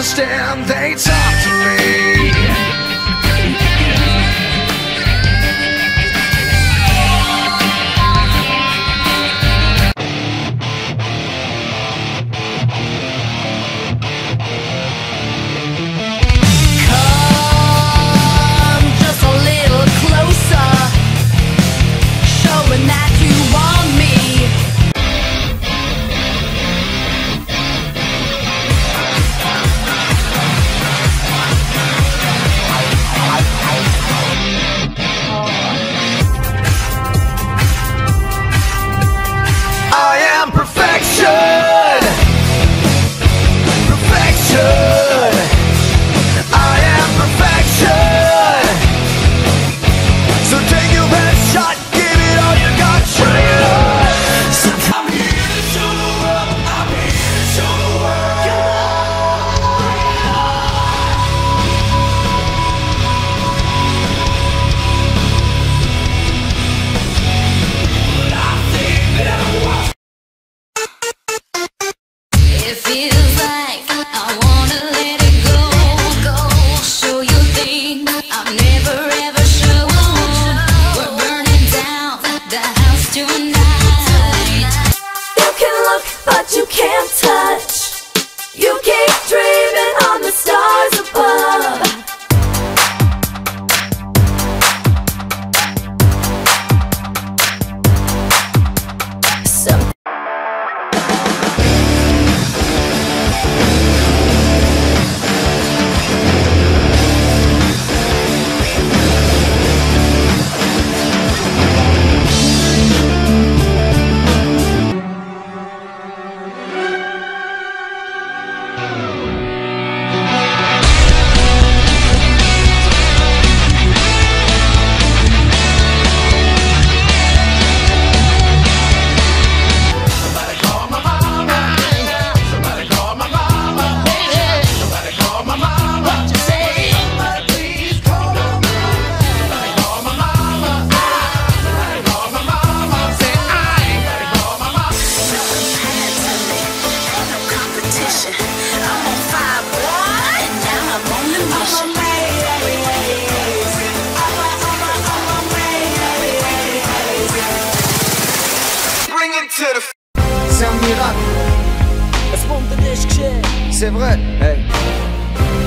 understand, they talk to me. Come just a little closer, showing that you want me.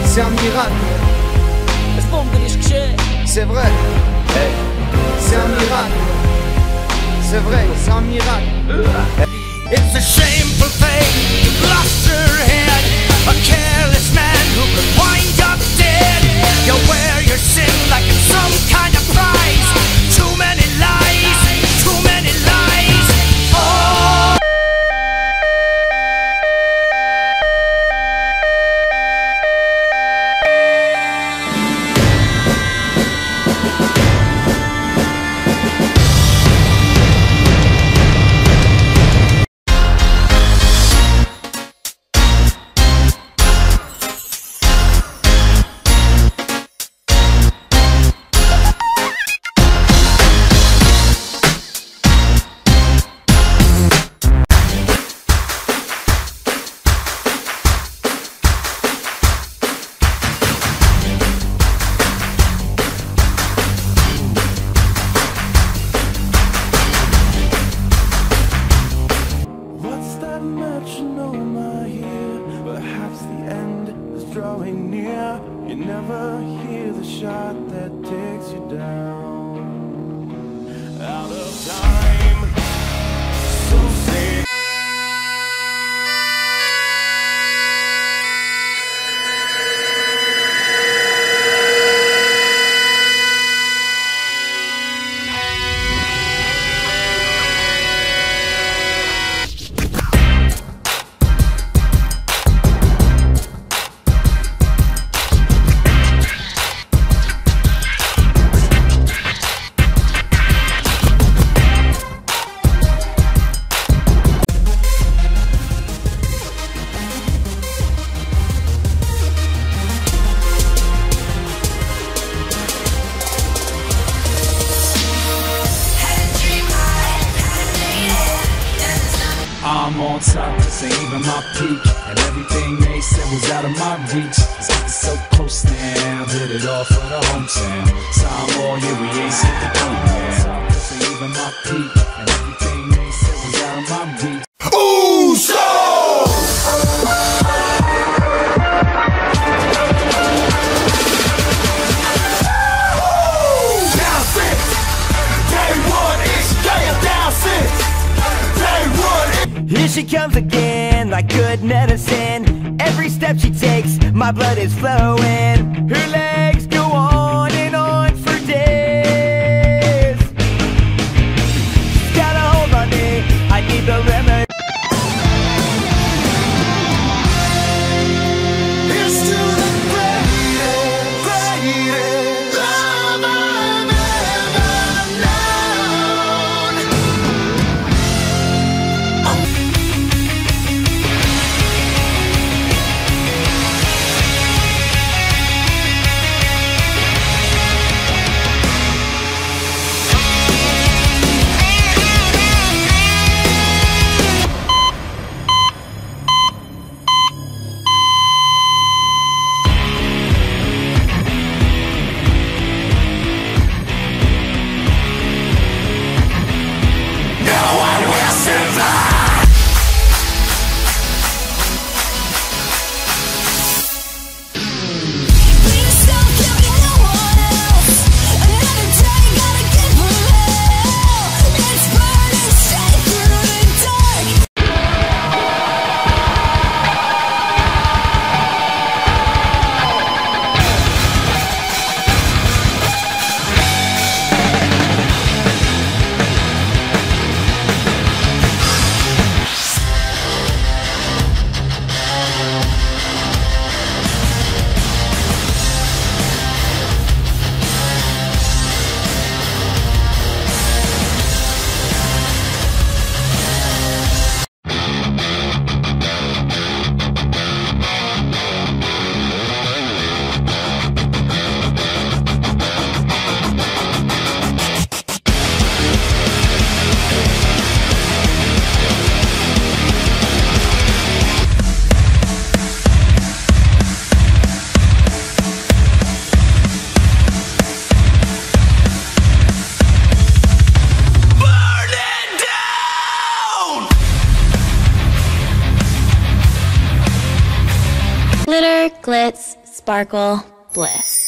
C'est un miracle. C'est vrai, hey. C'est un miracle. C'est vrai, hey. C'est un miracle. C'est vrai, c'est un miracle. It's a shameful thing, you've lost your head. A careless man who could wind up dead. You wear your sin like it's some kind of prize. Too many lies, too many lies. Oh. now I'm on top, this ain't even my peak, and everything they said was out of my reach. It's getting so close now, did it all for the hometown. Time all year we ain't seen the point now. This ain't even my peak, and everything they said was out of my reach. Ooh, so! Here she comes again, like good medicine. Every step she takes, my blood is flowing. Her legs go on and on for days. Got a hold on me, I need the remedy. Here's to the greatest, greatest love I've ever known. Glitter, glitz, sparkle, bliss.